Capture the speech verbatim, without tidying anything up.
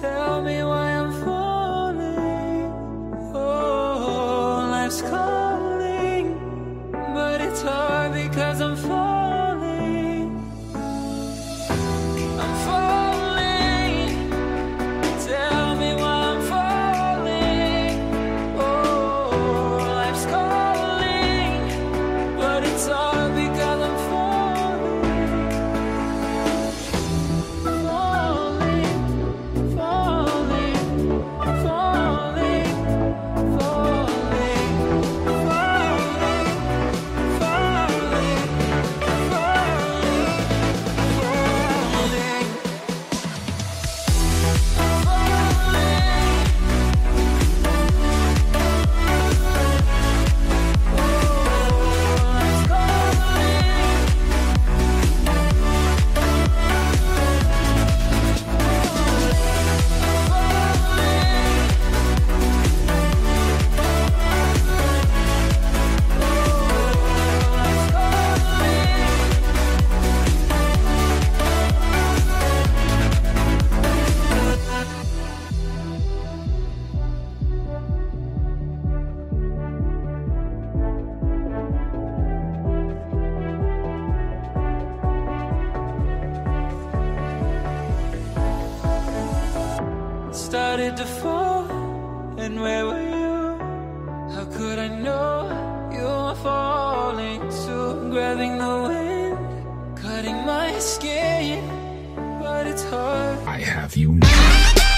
Tell me why I'm falling. Oh, life's calling, but it's hard because I'm falling. I'm falling. Tell me why I'm falling. Oh, life's calling, but it's hard because I'm falling. Started to fall, and where were you? How could I know you were falling too? Grabbing the wind, cutting my skin, but it's hard. I have you now.